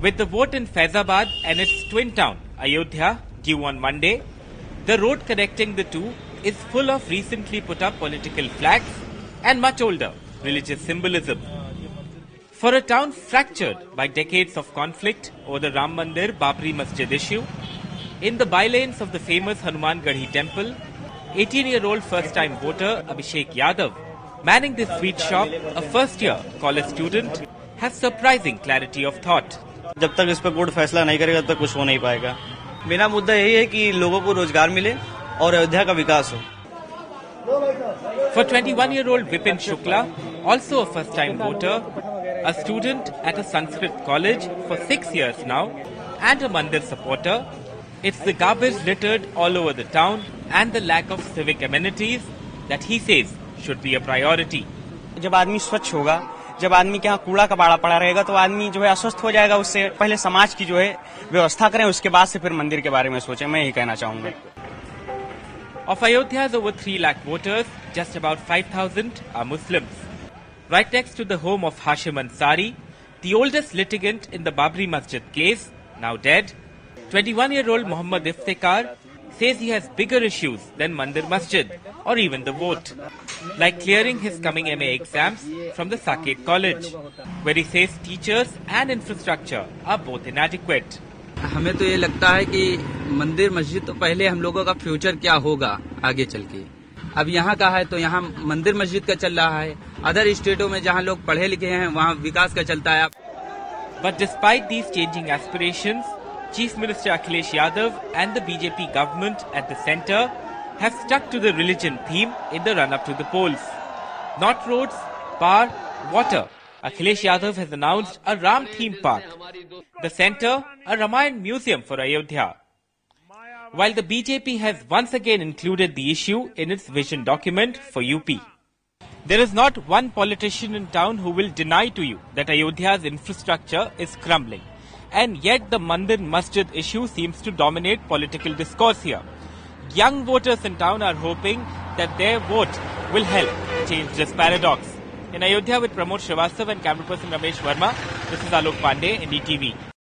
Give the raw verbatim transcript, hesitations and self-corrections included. With the vote in Faizabad and its twin town, Ayodhya, due on Monday, the road connecting the two is full of recently put up political flags and much older religious symbolism. For a town fractured by decades of conflict over the Ram Mandir Babri Masjid issue, in the bylanes of the famous Hanuman Garhi temple, eighteen-year-old first-time voter Abhishek Yadav, manning this sweet shop, a first-year college student, has surprising clarity of thought. जब तक इस पर board फैसला नहीं करेगा तब तक कुछ हो नहीं पाएगा। मेरा मुद्दा यही है कि लोगों को रोजगार मिले और अयोध्या का विकास हो। For twenty-one-year-old Vipin Shukla, also a first-time voter, a student at a Sanskrit college for six years now, and a Mandir supporter, it's the garbage littered all over the town and the lack of civic amenities that he says should be a priority. जब आदमी स्वच्छ होगा, जब आदमी के यहाँ कूड़ा कबाड़ा पड़ा रहेगा तो आदमी जो है अस्वस्थ हो जाएगा। उससे पहले समाज की जो है व्यवस्था करें, उसके बाद से फिर मंदिर के बारे में सोचें। मैं यही कहना चाहूंगा। Of Ayodhya's over three lakh voters, just about five thousand are Muslims. Right next to the home of Hashim Ansari, the oldest litigant in the Babri Masjid case, now dead, twenty-one-year-old Mohammed Iftikar says he has bigger issues than Mandir Masjid or even the vote, like clearing his coming M A exams from the Saket College, where he says teachers and infrastructure are both inadequate. हमें तो ये लगता है कि मंदिर मस्जिद तो पहले हम लोगों का फ्यूचर क्या होगा आगे चल के। अब यहाँ का है तो यहाँ मंदिर मस्जिद का चल रहा है। अदर स्टेटों में जहाँ लोग पढ़े लिखे हैं वहाँ विकास का चलता है। But despite these changing aspirations, Chief Minister Akhilesh Yadav and the B J P government at the centre have stuck to the religion theme in the run-up to the polls. Not roads, power, water. Akhilesh Yadav has announced a Ram theme park. The centre, a Ramayan museum for Ayodhya. While the B J P has once again included the issue in its vision document for U P. There is not one politician in town who will deny to you that Ayodhya's infrastructure is crumbling. And yet the Mandir Masjid issue seems to dominate political discourse here. Young voters in town are hoping that their vote will help change this paradox. In Ayodhya with Pramod Shrivastav and camera person Ramesh Verma, this is Alok Pandey, N D T V.